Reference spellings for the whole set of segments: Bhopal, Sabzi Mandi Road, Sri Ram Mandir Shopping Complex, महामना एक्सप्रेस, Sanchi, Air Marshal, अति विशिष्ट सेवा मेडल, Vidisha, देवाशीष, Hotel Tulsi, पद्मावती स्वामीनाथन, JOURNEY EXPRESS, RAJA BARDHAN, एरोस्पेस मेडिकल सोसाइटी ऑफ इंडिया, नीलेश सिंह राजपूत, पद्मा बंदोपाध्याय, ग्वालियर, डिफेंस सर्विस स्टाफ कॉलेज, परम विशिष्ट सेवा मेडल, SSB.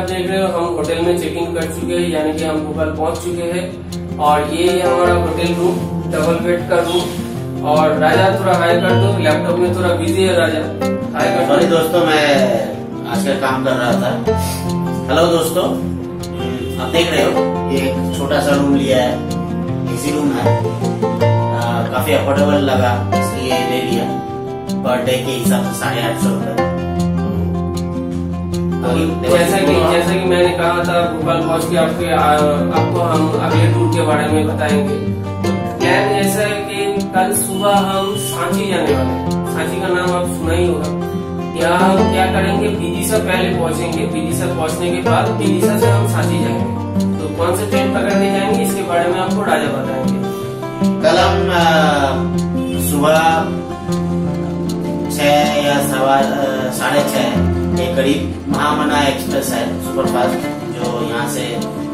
आप देख रहे हो हम होटल में चेक इन कर चुके हैं, यानी कि हम भोपाल पहुंच चुके हैं। और ये है हमारा होटल रूम, डबल बेड का रूम। और राजा थोड़ा हाई कर दो, लैपटॉप में थोड़ा बिजी है राजा, हाई कर। सॉरी दोस्तों, मैं आज का काम कर रहा था। हेलो दोस्तों, आप देख रहे हो ये एक छोटा सा रूम लिया है, इसी रूम है, काफी अफोर्डेबल लगा इसलिए ले लिया। पर डे के हिसाब से 850 रूपए। जैसा कि मैंने कहा था, भोपाल पहुंच के आपको हम अगले टूर के बारे में बताएंगे। तो प्लान ऐसा है कि कल सुबह हम सांची जाने वाले हैं। सांची का नाम आप सुना ही होगा। यहाँ हम क्या करेंगे, विदिशा पहले पहुँचेंगे। विदिशा पहुँचने के बाद विदिशा से हम सांची जाएंगे। तो कौन से ट्रेन पकड़ने जाएंगे इसके बारे में आपको राजा बताएंगे। कल हम सुबह 6 या 6:30 के करीब महामना एक्सप्रेस है, सुपरफास्ट, जो यहाँ से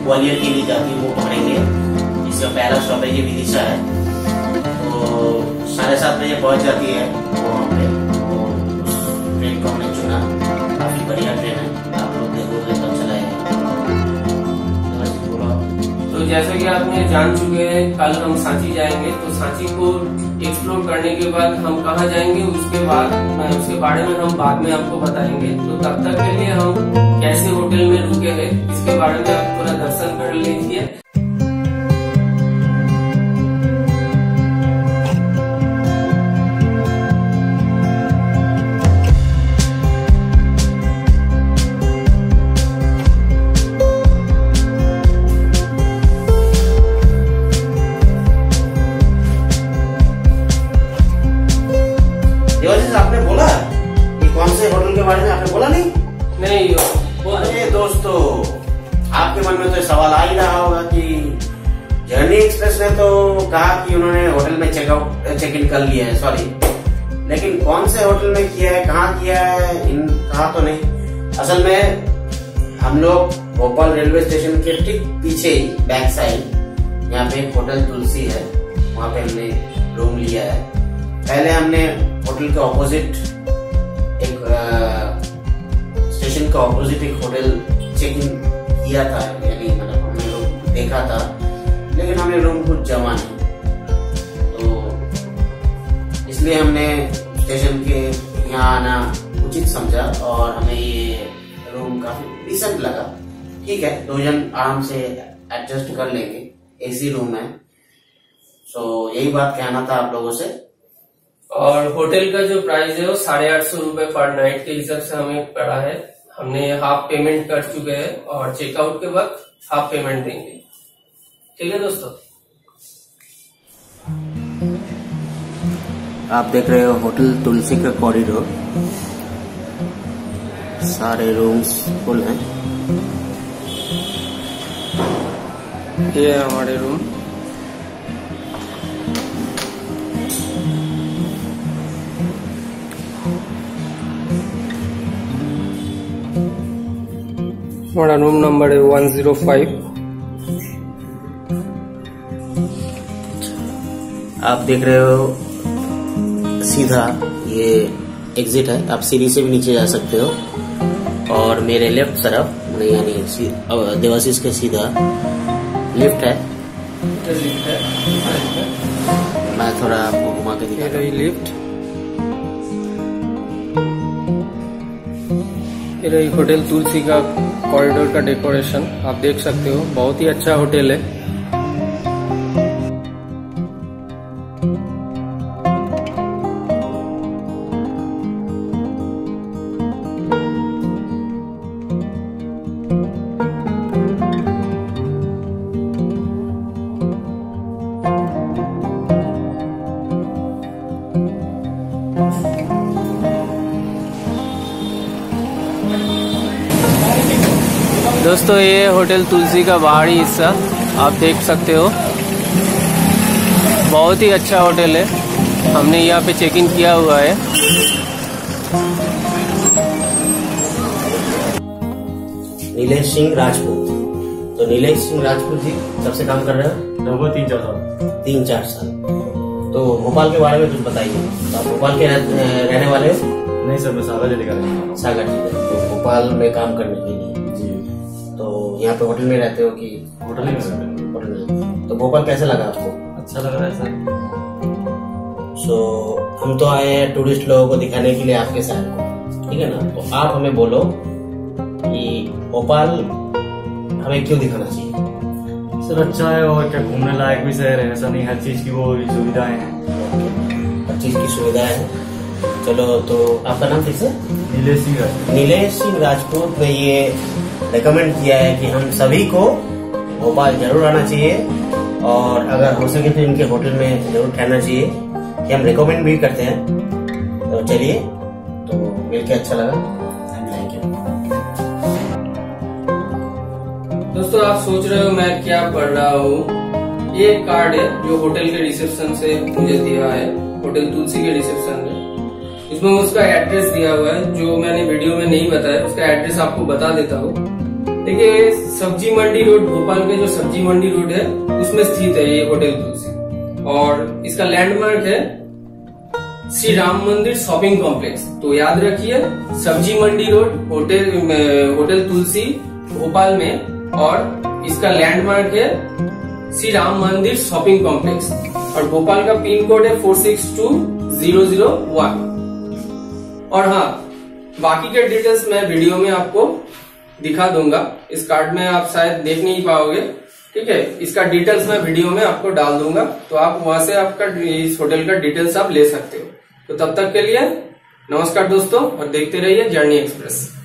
ग्वालियर के लिए जाती है, वो पकड़ेंगे। इसका पहला स्टॉपेज विदिशा है। तो 7:30 बजे पहुँच जाती है वो। ट्रेन को हमने चुना, काफी बढ़िया ट्रेन है, आप लोग देखोगे तब चलाएंगे। तो जैसा कि आपने जान चुके हैं, कल हम सांची जाएंगे। तो सांची को एक्सप्लोर करने के बाद हम कहाँ जाएंगे उसके बारे में हम बाद में आपको बताएंगे। तो तब तक के लिए हम कैसे होटल में रुके हैं इसके बारे में आप पूरा दर्शन कर लीजिए। जर्नी एक्सप्रेस ने तो कहा कि उन्होंने होटल में चेक इन कर लिया है, सॉरी, लेकिन कौन से होटल में किया है, कहाँ किया है, कहा तो नहीं। असल में हम लोग भोपाल रेलवे स्टेशन के ठीक पीछे ही बैक साइड यहाँ पे होटल तुलसी है, वहाँ पे हमने रूम लिया है। पहले हमने होटल के ऑपोजिट स्टेशन के ऑपोजिट एक होटल चेक इन किया था, यानी मतलब हमने लोग देखा था, लेकिन हमने रूम कुछ जमा नहीं, तो इसलिए हमने स्टेशन के यहाँ आना उचित समझा और हमें ये रूम काफी डिसेंट लगा। ठीक है, 2 जन आराम से एडजस्ट कर लेंगे, एसी रूम है। सो यही बात कहना था आप लोगों से। और होटल का जो प्राइस है वो 850 रूपये पर नाइट के हिसाब से हमें पड़ा है। हमने हाफ पेमेंट कर चुके हैं और चेकआउट के वक्त हाफ पेमेंट देंगे। ठीक है दोस्तों, आप देख रहे हो होटल तुलसी का कॉरिडोर, सारे रूम्स फुल हैं। ये है हमारे रूम। हमारा रूम नंबर है 105। आप देख रहे हो सीधा ये एग्जिट है, आप सीढ़ी से भी नीचे जा सकते हो। और मेरे लेफ्ट तरफ यानी देवाशीष के सीधा लिफ्ट है। मैं थोड़ा आपको घुमा के दिखा रहा हूं। लिफ्ट रही होटल तुलसी का कॉरिडोर का डेकोरेशन आप देख सकते हो, बहुत ही अच्छा होटल है। दोस्तों, ये होटल तुलसी का बाहरी हिस्सा आप देख सकते हो, बहुत ही अच्छा होटल है। हमने यहाँ पे चेक इन किया हुआ है। नीलेश सिंह राजपूत, तो नीलेश सिंह राजपूत जी कब से काम कर रहे हो? लगभग 3-4 साल। 3-4 साल। तो भोपाल के बारे में कुछ बताइए, आप भोपाल के रहने वाले हो? नहीं सर, मैं सागर जिले का रहने वाला हूँ। सागर जिले, तो भोपाल में काम करने के लिए यहाँ पे होटल में रहते हो कि होटल में? तो भोपाल कैसा लगा आपको? अच्छा लग रहा है सर। सो हम तो आए हैं टूरिस्ट लोगों को दिखाने के लिए आपके साथ, ठीक है ना? तो आप हमें बोलो कि भोपाल हमें क्यों दिखाना चाहिए? सर अच्छा है और क्या, घूमने लायक भी शहर है, ऐसा नहीं, हर चीज की वो सुविधाएं हैं, हर चीज की सुविधाएं हैं। चलो, तो आपका नाम फिर से? नीलेश सिंह राजपूत। नीलेश सिंह राजपूत ने ये रेकमेंड किया है कि हम सभी को भोपाल जरूर आना चाहिए और अगर हो सके तो इनके होटल में जरूर ठहरना चाहिए, कि हम रेकमेंड भी करते हैं। तो चलिए, तो मिलके अच्छा लगा, थैंक यू। दोस्तों, आप सोच रहे हो मैं क्या पढ़ रहा हूँ। ये कार्ड है जो होटल के रिसेप्शन से मुझे दिया है, होटल तुलसी के रिसेप्शन में। इसमें उसका एड्रेस दिया हुआ है जो मैंने वीडियो में नहीं बताया, उसका एड्रेस आपको बता देता हूँ। देखिए, सब्जी मंडी रोड, भोपाल के जो सब्जी मंडी रोड है उसमें स्थित है ये होटल तुलसी, और इसका लैंडमार्क है श्री राम मंदिर शॉपिंग कॉम्प्लेक्स। तो याद रखिए, सब्जी मंडी रोड, होटल तुलसी भोपाल में, और इसका लैंडमार्क है श्री राम मंदिर शॉपिंग कॉम्प्लेक्स, और भोपाल का पिन कोड है 462001। और हाँ, बाकी के डिटेल्स मैं वीडियो में आपको दिखा दूंगा, इस कार्ड में आप शायद देख नहीं पाओगे, ठीक है? इसका डिटेल्स मैं वीडियो में आपको डाल दूंगा, तो आप वहां से आपका इस होटल का डिटेल्स आप ले सकते हो। तो तब तक के लिए नमस्कार दोस्तों, और देखते रहिए जर्नी एक्सप्रेस।